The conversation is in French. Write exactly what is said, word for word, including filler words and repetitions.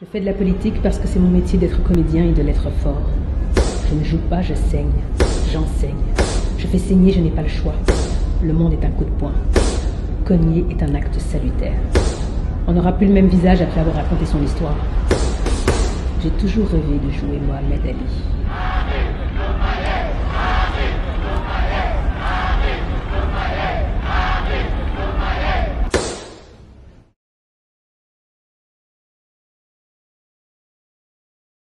Je fais de la politique parce que c'est mon métier d'être comédien et de l'être fort. Je ne joue pas, je saigne. J'enseigne. Je fais saigner, je n'ai pas le choix. Le monde est un coup de poing. Cogner est un acte salutaire. On n'aura plus le même visage après avoir raconté son histoire. J'ai toujours rêvé de jouer Mohamed Ali.